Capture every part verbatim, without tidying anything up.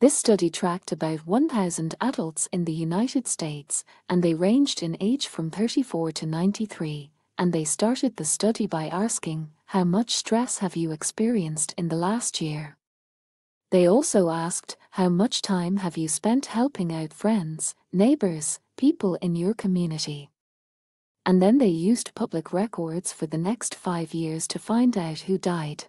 This study tracked about one thousand adults in the United States, and they ranged in age from thirty-four to ninety-three, and they started the study by asking, "How much stress have you experienced in the last year?" They also asked, "How much time have you spent helping out friends, neighbors, people in your community?" And then they used public records for the next five years to find out who died.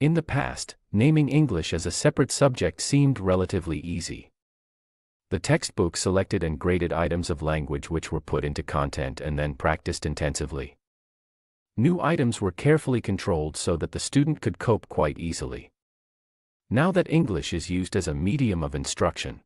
In the past, naming English as a separate subject seemed relatively easy. The textbook selected and graded items of language which were put into content and then practiced intensively. New items were carefully controlled so that the student could cope quite easily. Now that English is used as a medium of instruction,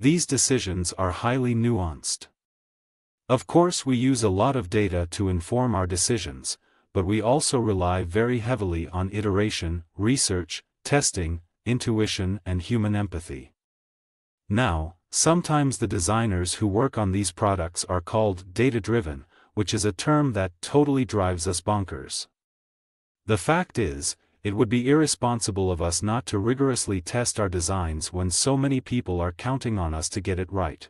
these decisions are highly nuanced. Of course, we use a lot of data to inform our decisions, but we also rely very heavily on iteration, research, testing, intuition, and human empathy. Now, sometimes the designers who work on these products are called data-driven, which is a term that totally drives us bonkers. The fact is, it would be irresponsible of us not to rigorously test our designs when so many people are counting on us to get it right.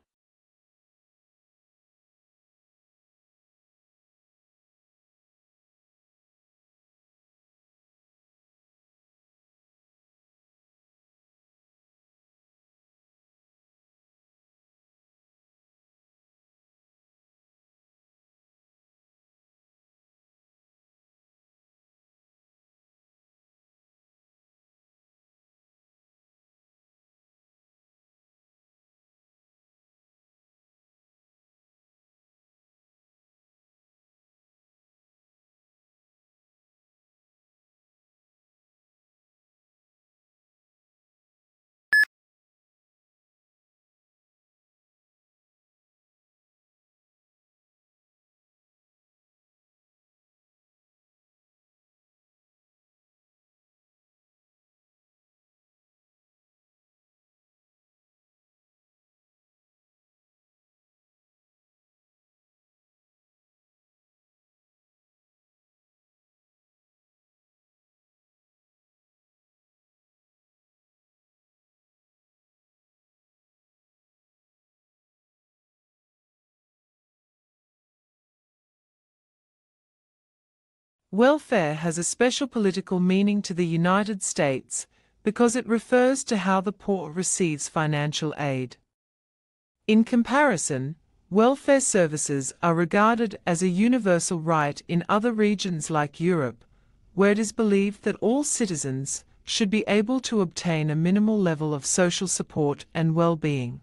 Welfare has a special political meaning to the United States because it refers to how the poor receives financial aid. In comparison, welfare services are regarded as a universal right in other regions like Europe, where it is believed that all citizens should be able to obtain a minimal level of social support and well-being.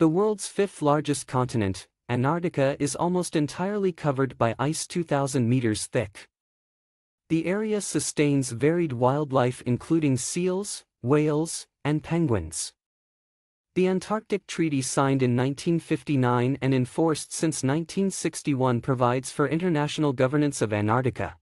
The world's fifth largest continent, Antarctica, is almost entirely covered by ice two thousand meters thick. The area sustains varied wildlife including seals, whales, and penguins. The Antarctic Treaty, signed in nineteen fifty-nine and enforced since nineteen sixty-one, provides for international governance of Antarctica.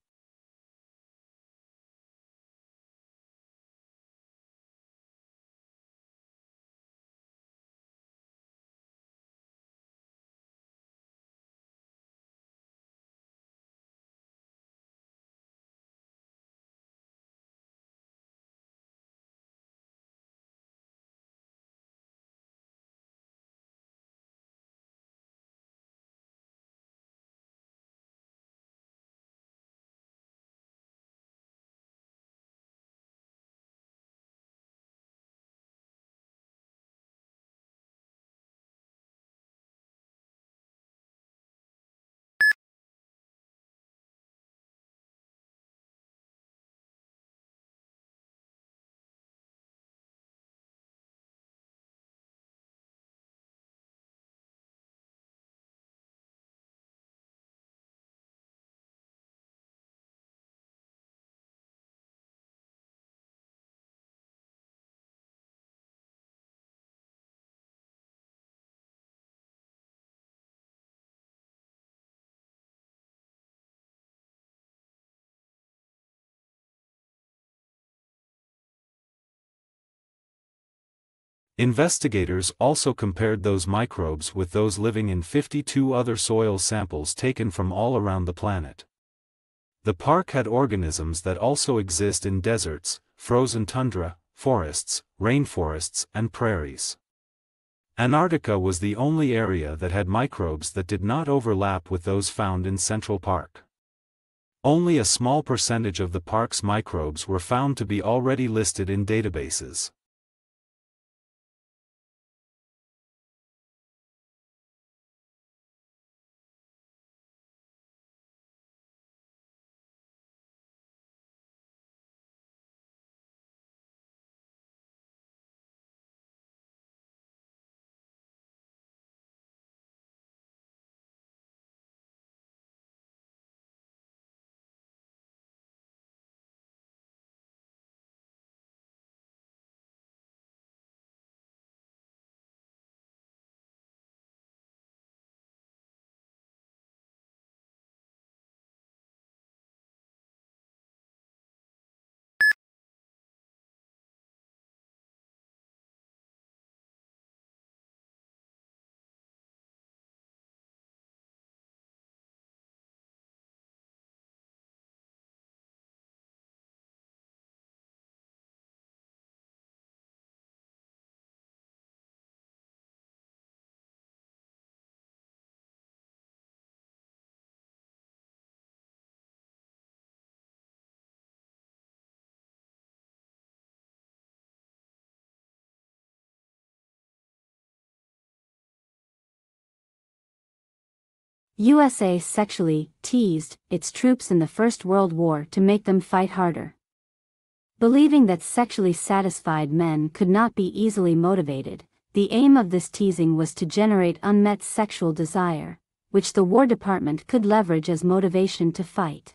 Investigators also compared those microbes with those living in fifty-two other soil samples taken from all around the planet. The park had organisms that also exist in deserts, frozen tundra, forests, rainforests, and prairies. Antarctica was the only area that had microbes that did not overlap with those found in Central Park. Only a small percentage of the park's microbes were found to be already listed in databases. U S A sexually teased its troops in the First World War to make them fight harder. Believing that sexually satisfied men could not be easily motivated, the aim of this teasing was to generate unmet sexual desire, which the War Department could leverage as motivation to fight.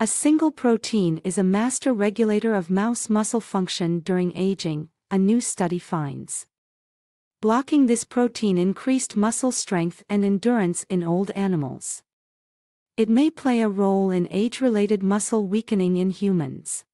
A single protein is a master regulator of mouse muscle function during aging, a new study finds. Blocking this protein increased muscle strength and endurance in old animals. It may play a role in age-related muscle weakening in humans.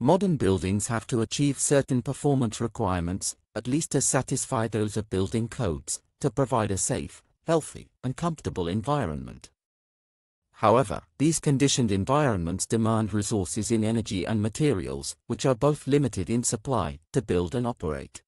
Modern buildings have to achieve certain performance requirements, at least to satisfy those of building codes, to provide a safe, healthy, and comfortable environment. However, these conditioned environments demand resources in energy and materials, which are both limited in supply, to build and operate.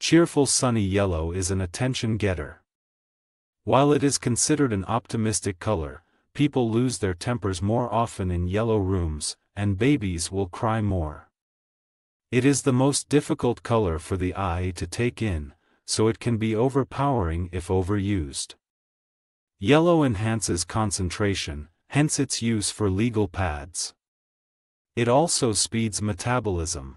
Cheerful sunny yellow is an attention getter. While it is considered an optimistic color, people lose their tempers more often in yellow rooms, and babies will cry more. It is the most difficult color for the eye to take in, so it can be overpowering if overused. Yellow enhances concentration, hence its use for legal pads. It also speeds metabolism.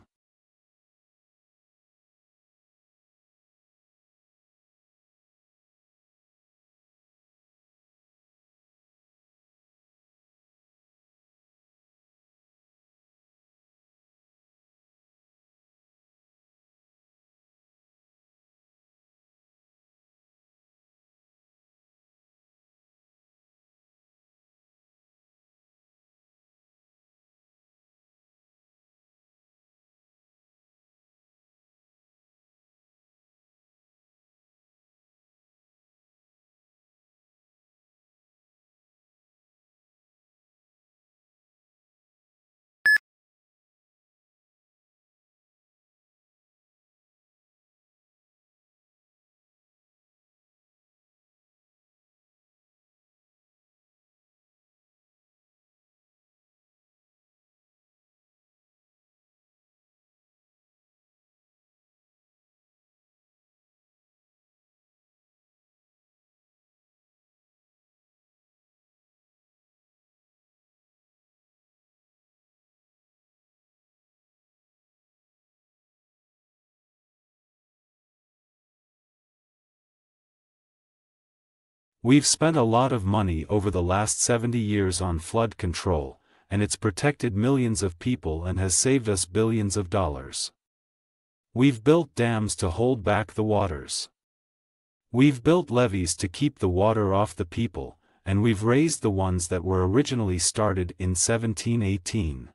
We've spent a lot of money over the last seventy years on flood control, and it's protected millions of people and has saved us billions of dollars. We've built dams to hold back the waters. We've built levees to keep the water off the people, and we've raised the ones that were originally started in seventeen eighteen.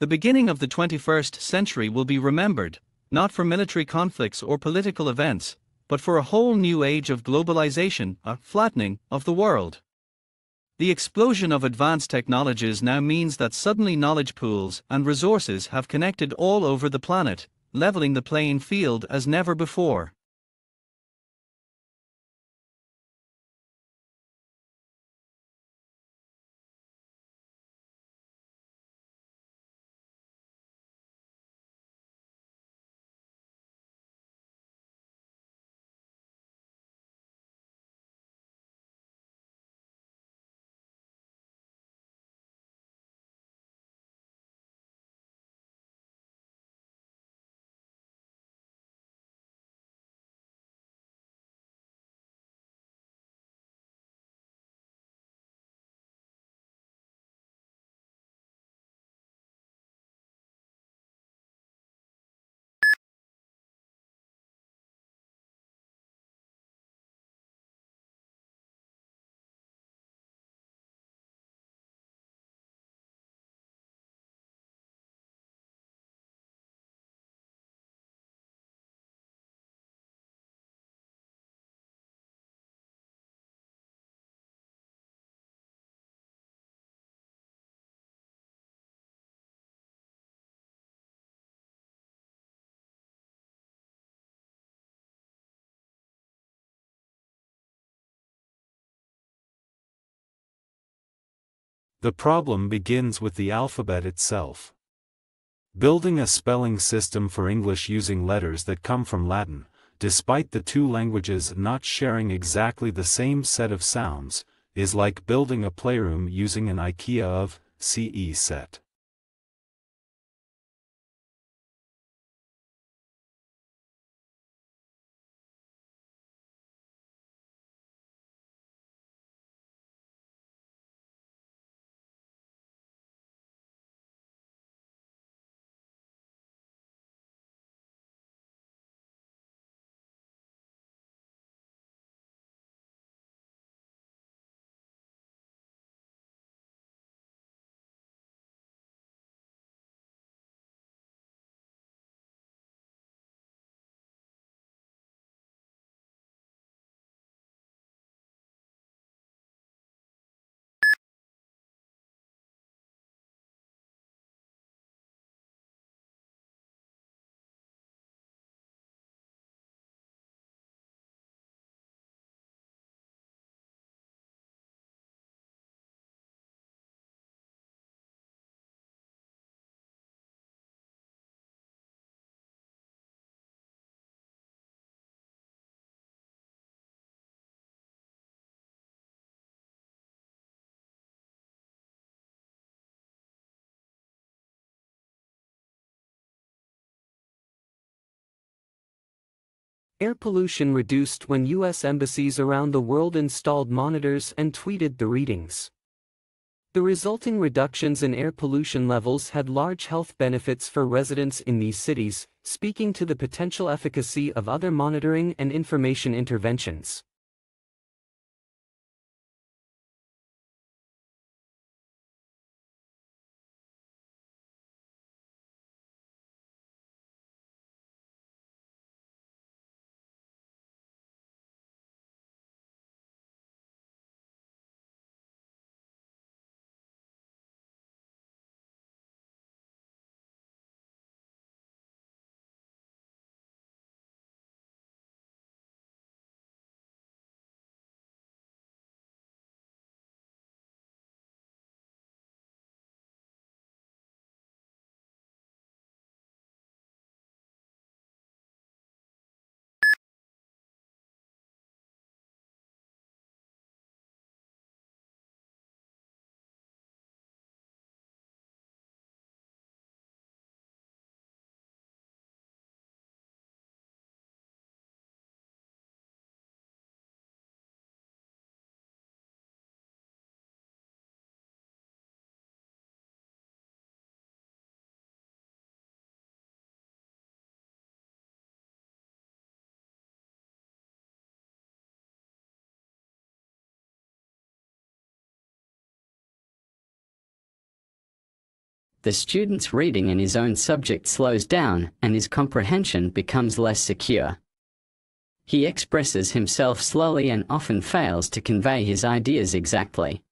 The beginning of the twenty-first century will be remembered, not for military conflicts or political events, but for a whole new age of globalization, a flattening of the world. The explosion of advanced technologies now means that suddenly knowledge pools and resources have connected all over the planet, leveling the playing field as never before. The problem begins with the alphabet itself. Building a spelling system for English using letters that come from Latin, despite the two languages not sharing exactly the same set of sounds, is like building a playroom using an IKEA of C E set. Air pollution reduced when U S embassies around the world installed monitors and tweeted the readings. The resulting reductions in air pollution levels had large health benefits for residents in these cities, speaking to the potential efficacy of other monitoring and information interventions. The student's reading in his own subject slows down and his comprehension becomes less secure. He expresses himself slowly and often fails to convey his ideas exactly.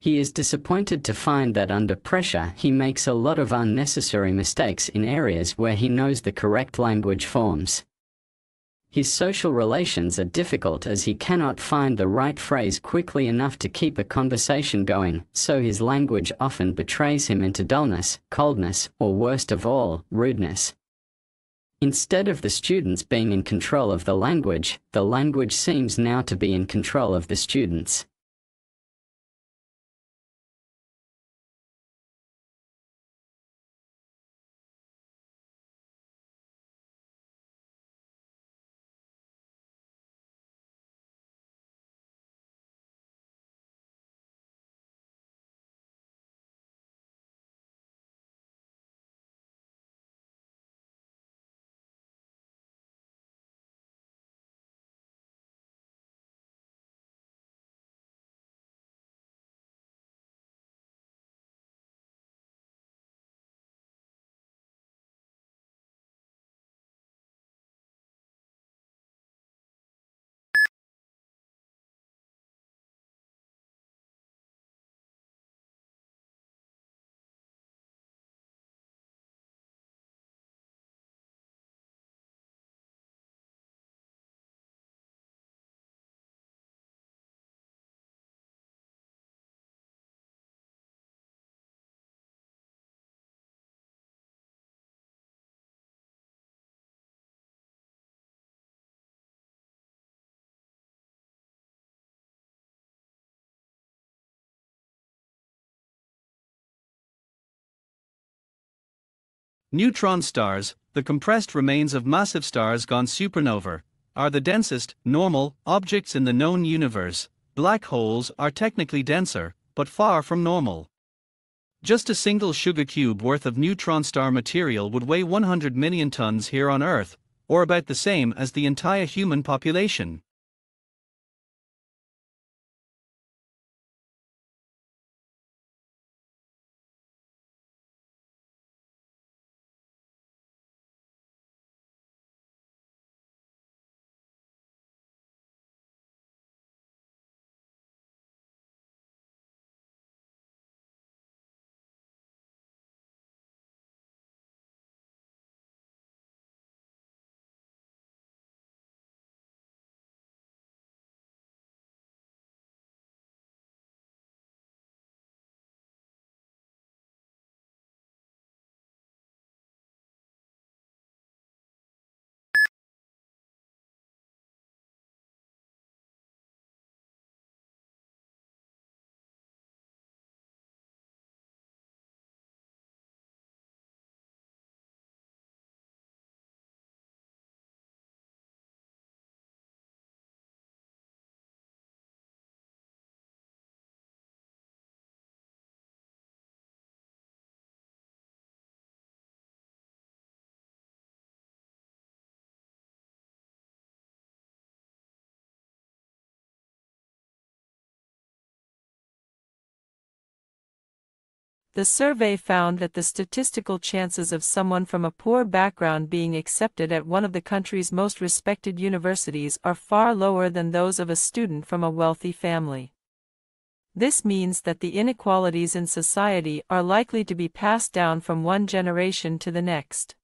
He is disappointed to find that under pressure he makes a lot of unnecessary mistakes in areas where he knows the correct language forms. His social relations are difficult as he cannot find the right phrase quickly enough to keep a conversation going, so his language often betrays him into dullness, coldness, or worst of all, rudeness. Instead of the students being in control of the language, the language seems now to be in control of the students. Neutron stars, the compressed remains of massive stars gone supernova, are the densest, normal, objects in the known universe. Black holes are technically denser, but far from normal. Just a single sugar cube worth of neutron star material would weigh one hundred million tons here on Earth, or about the same as the entire human population. The survey found that the statistical chances of someone from a poor background being accepted at one of the country's most respected universities are far lower than those of a student from a wealthy family. This means that the inequalities in society are likely to be passed down from one generation to the next.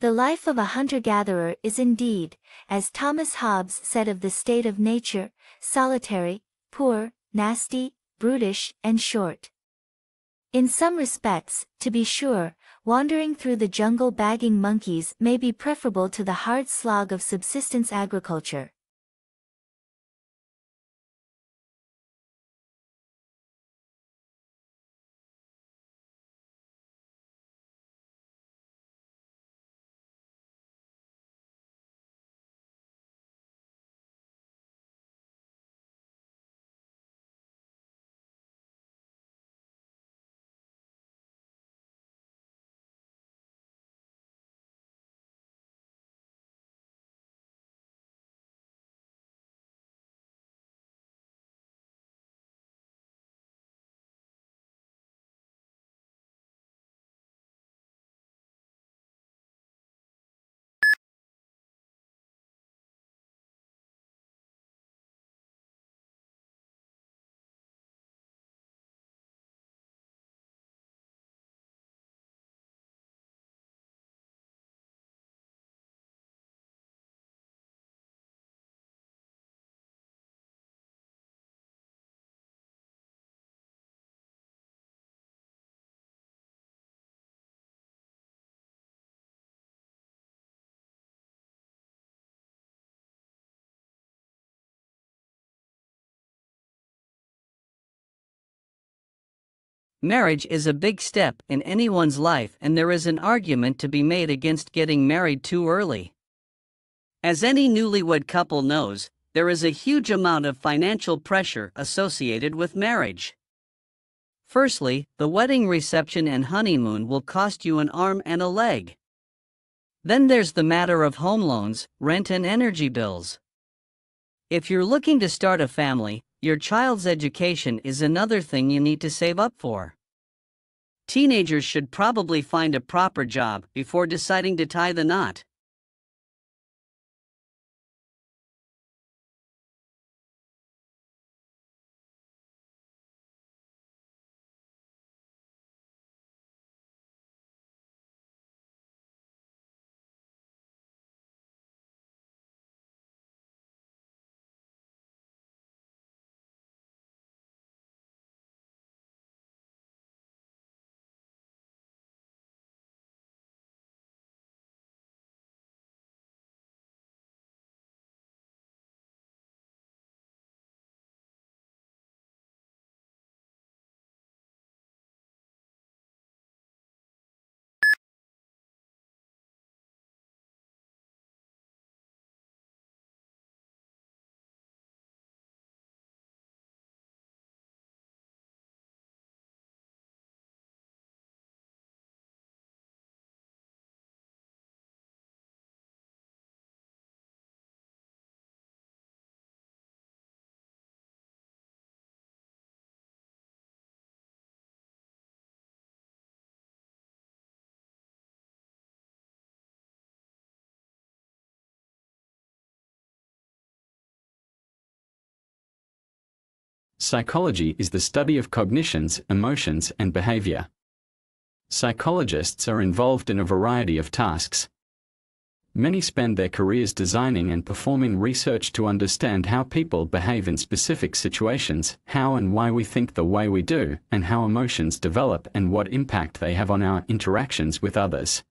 The life of a hunter-gatherer is indeed, as Thomas Hobbes said of the state of nature, solitary, poor, nasty, brutish, and short. In some respects, to be sure, wandering through the jungle bagging monkeys may be preferable to the hard slog of subsistence agriculture. Marriage is a big step in anyone's life, and there is an argument to be made against getting married too early. As any newlywed couple knows, there is a huge amount of financial pressure associated with marriage. Firstly, the wedding reception and honeymoon will cost you an arm and a leg. Then there's the matter of home loans, rent and energy bills. If you're looking to start a family, your child's education is another thing you need to save up for. Teenagers should probably find a proper job before deciding to tie the knot. Psychology is the study of cognitions, emotions, and behavior. Psychologists are involved in a variety of tasks. Many spend their careers designing and performing research to understand how people behave in specific situations, how and why we think the way we do, and how emotions develop and what impact they have on our interactions with others.